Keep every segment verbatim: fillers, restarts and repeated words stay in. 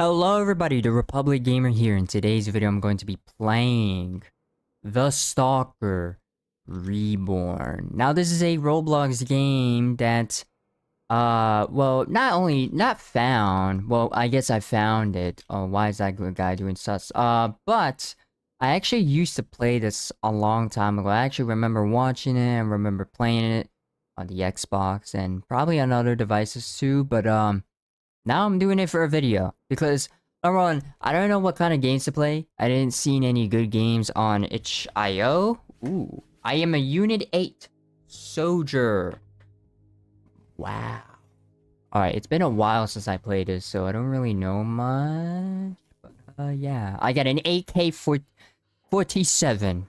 Hello everybody, TheRepublicGamer here. In today's video, I'm going to be playing The Stalker Reborn. Now, this is a Roblox game that, uh, well, not only, not found, well, I guess I found it. Oh, why is that guy doing sus? Uh, but I actually used to play this a long time ago. I actually remember watching it and remember playing it on the Xbox and probably on other devices too, but, um, now I'm doing it for a video because, number one, I don't know what kind of games to play. I didn't see any good games on itch dot i o. Ooh, I am a Unit eight soldier. Wow. Alright, it's been a while since I played this, so I don't really know much. But, uh, yeah, I got an A K forty-seven.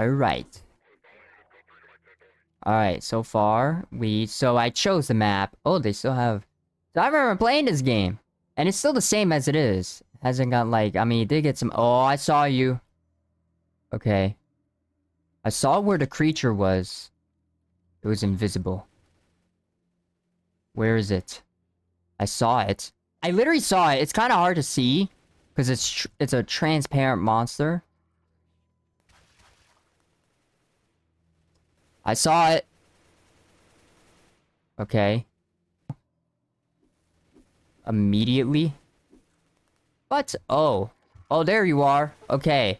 Alright. Alright, so far, we... So I chose the map. Oh, they still have... So I remember playing this game, and it's still the same as it is. It hasn't got like, I mean, it did get some... Oh, I saw you. Okay. I saw where the creature was. It was invisible. Where is it? I saw it. I literally saw it. It's kind of hard to see, because it's tr it's a transparent monster. I saw it. Okay. Immediately. What? Oh. Oh, there you are. Okay.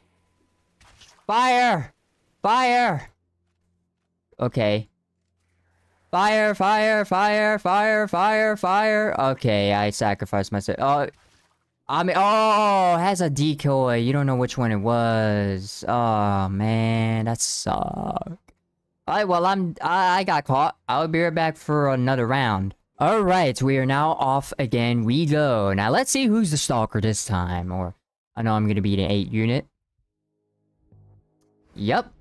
Fire! Fire! Okay. Fire, fire, fire, fire, fire, fire. Okay, I sacrificed myself. Oh. I mean, oh, it has a decoy. You don't know which one it was. Oh, man. That sucks. Alright, well, I'm, I, I got caught. I'll be right back for another round. Alright, we are now off again. We go. Now, let's see who's the stalker this time. Or, I know I'm going to be an eight unit. Yep.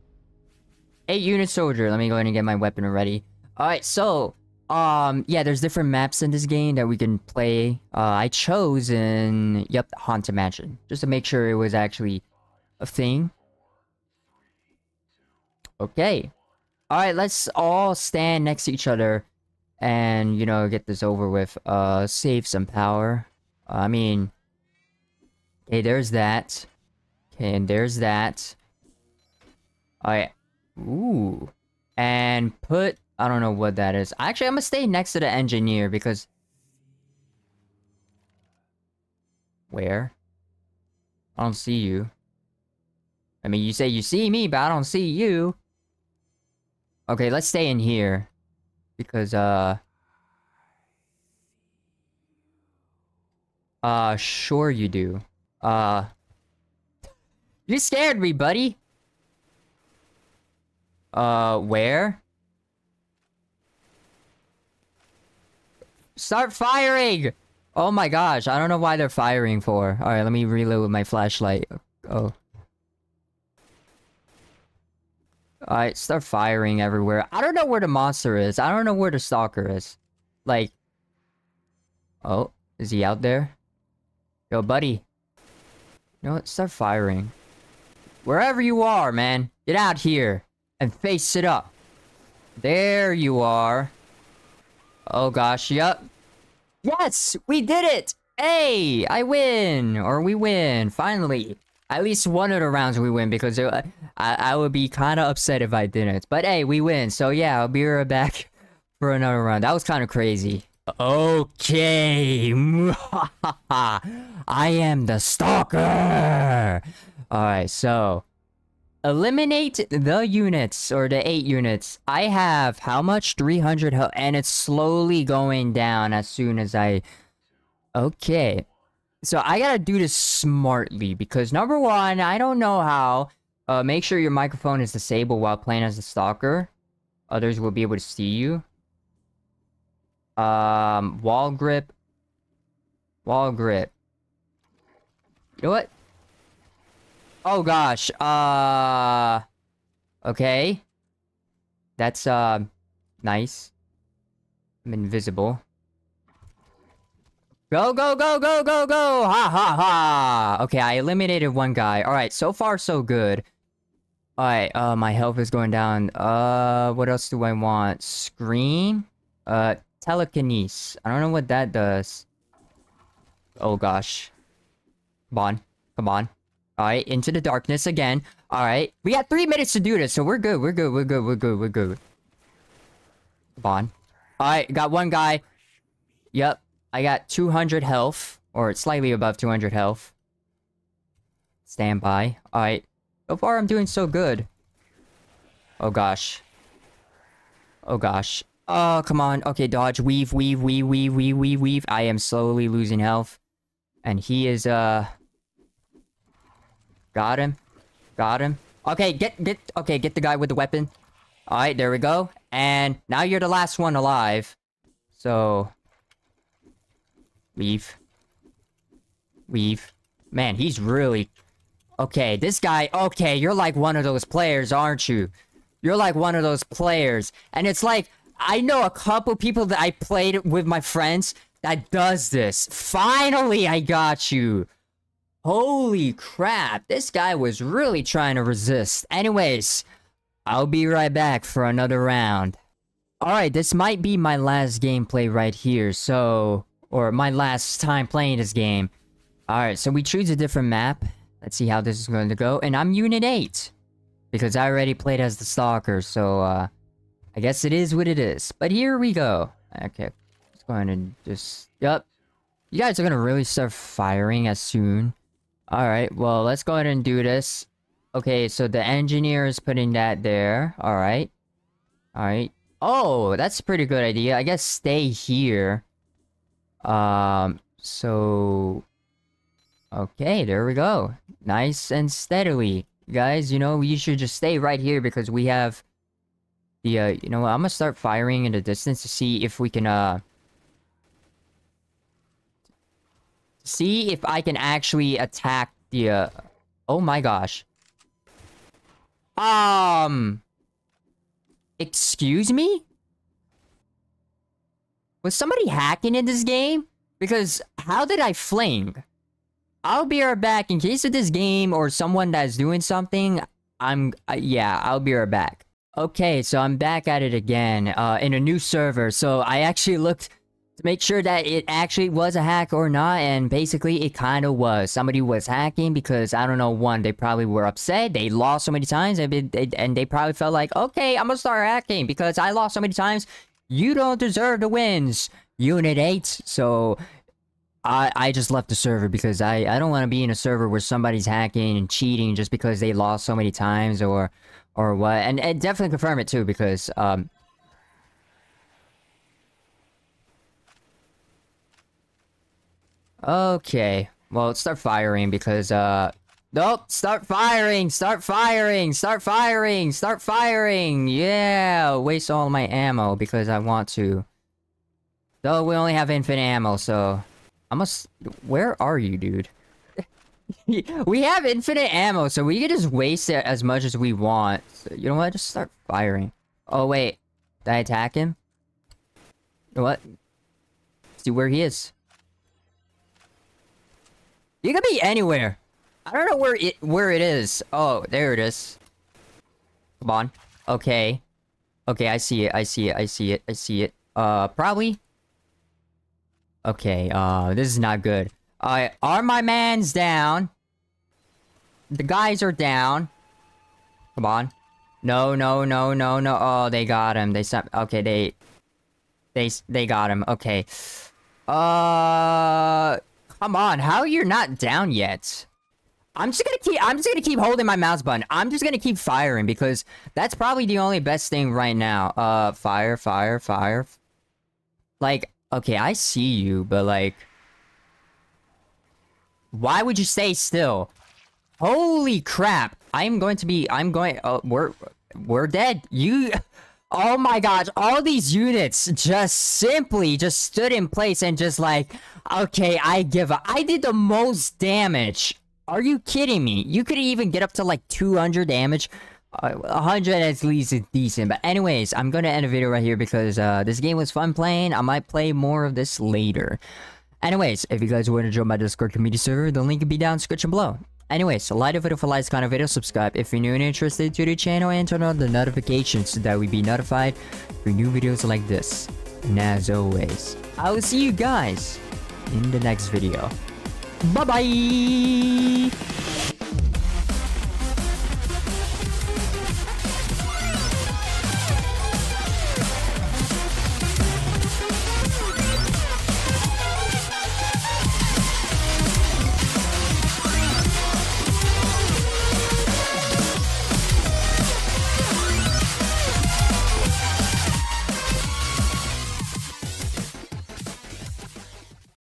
eight unit soldier. Let me go ahead and get my weapon ready. Alright, so, um, yeah, there's different maps in this game that we can play. Uh, I chose in, yep, Haunted Mansion. Just to make sure it was actually a thing. Okay. Alright, let's all stand next to each other and, you know, get this over with. Uh, save some power. I mean... Okay, there's that. Okay, and there's that. Alright. Ooh. And put... I don't know what that is. Actually, I'm gonna stay next to the engineer because... Where? I don't see you. I mean, you say you see me, but I don't see you. Okay, let's stay in here. Because, uh... Uh, sure you do. Uh... You scared me, buddy! Uh, where? Start firing! Oh my gosh, I don't know why they're firing for. Alright, let me reload with my flashlight. Oh. Alright, start firing everywhere. I don't know where the monster is. I don't know where the stalker is. Like... Oh, is he out there? Yo, buddy. You know what? Start firing. Wherever you are, man. Get out here. And face it up. There you are. Oh gosh, yep. Yes! We did it! Hey! I win! Or we win, finally. At least one of the rounds we win, because it, I, I would be kind of upset if I didn't. But hey, we win. So yeah, I'll be right back for another round. That was kind of crazy. Okay. I am the stalker. Alright, so. Eliminate the units, or the eight units. I have how much? three hundred health. And it's slowly going down as soon as I... Okay. So I gotta do this smartly because number one, I don't know how. Uh, make sure your microphone is disabled while playing as the stalker. Others will be able to see you. Um, wall grip. Wall grip. You know what? Oh gosh. Uh. Okay. That's uh, nice. I'm invisible. Go, go, go, go, go, go! Ha, ha, ha! Okay, I eliminated one guy. Alright, so far, so good. Alright, uh, my health is going down. Uh, what else do I want? Scream? Uh, telekinesis. I don't know what that does. Oh gosh. Come on. Come on. Alright, into the darkness again. Alright. We got three minutes to do this, so we're good. We're good. We're good. We're good. We're good. Come on. Alright, got one guy. Yep. I got two hundred health. Or slightly above two hundred health. Stand by. Alright. So far I'm doing so good. Oh gosh. Oh gosh. Oh, come on. Okay, dodge. Weave, weave, weave, weave, weave, weave, weave. I am slowly losing health. And he is, uh... Got him. Got him. Okay, get, get... Okay, get the guy with the weapon. Alright, there we go. And now you're the last one alive. So... Weave. Weave. Man, he's really... Okay, this guy... Okay, you're like one of those players, aren't you? You're like one of those players. And it's like... I know a couple people that I played with my friends that does this. Finally, I got you. Holy crap. This guy was really trying to resist. Anyways, I'll be right back for another round. Alright, this might be my last gameplay right here. So, or my last time playing this game. Alright, so we choose a different map. Let's see how this is going to go. And I'm Unit eight. Because I already played as the Stalker, so, uh... I guess it is what it is. But here we go. Okay. Let's go ahead and just... Yup. You guys are gonna really start firing as soon. Alright, well, let's go ahead and do this. Okay, so the engineer is putting that there. Alright. Alright. Oh, that's a pretty good idea. I guess stay here. Um, so... Okay, there we go. Nice and steadily. Guys, you know, you should just stay right here because we have... The, uh, you know what, I'm gonna start firing in the distance to see if we can, uh... see if I can actually attack the, uh... Oh my gosh. Um... Excuse me? Was somebody hacking in this game? Because, how did I fling? I'll be right back in case of this game or someone that's doing something. I'm, uh, yeah, I'll be right back. Okay, so I'm back at it again, uh, in a new server, so I actually looked to make sure that it actually was a hack or not, and basically it kinda was. Somebody was hacking because, I don't know, one, they probably were upset, they lost so many times, and they, and they probably felt like, okay, I'm gonna start hacking because I lost so many times, you don't deserve the wins, Unit eight, so... I, I just left the server because I, I don't want to be in a server where somebody's hacking and cheating just because they lost so many times or or what. And, and definitely confirm it too because... um. Okay. Well, start firing because... uh. Nope! Start firing! Start firing! Start firing! Start firing! Yeah! Waste all my ammo because I want to. Though we only have infinite ammo, so... I must... Where are you, dude? We have infinite ammo, so we can just waste it as much as we want. So, you know what? Just start firing. Oh, wait. Did I attack him? You know what? Let's see where he is. You could be anywhere. I don't know where it, where it is. Oh, there it is. Come on. Okay. Okay, I see it. I see it. I see it. I see it. Uh, probably... Okay, uh, this is not good. Alright, are my mans down? The guys are down. Come on. No, no, no, no, no. Oh, they got him. They stopped. Okay, they... They they got him. Okay. Uh... Come on, how you're not down yet? I'm just gonna keep- I'm just gonna keep holding my mouse button. I'm just gonna keep firing because that's probably the only best thing right now. Uh, fire, fire, fire. Like... Okay, I see you, but like... Why would you stay still? Holy crap! I'm going to be... I'm going... Oh, we're... We're dead. You... Oh my gosh, all these units just simply just stood in place and just like... Okay, I give up. I did the most damage. Are you kidding me? You could even get up to like two hundred damage. Uh, one hundred at least is decent, but anyways, I'm gonna end the video right here because uh, this game was fun playing. I might play more of this later. Anyways, if you guys want to join my Discord community server, the link will be down in the description below. Anyways, so like the video for likes, kind of video, subscribe if you're new and interested to the channel, and turn on the notifications so that we be notified for new videos like this. And as always, I will see you guys in the next video. Bye-bye.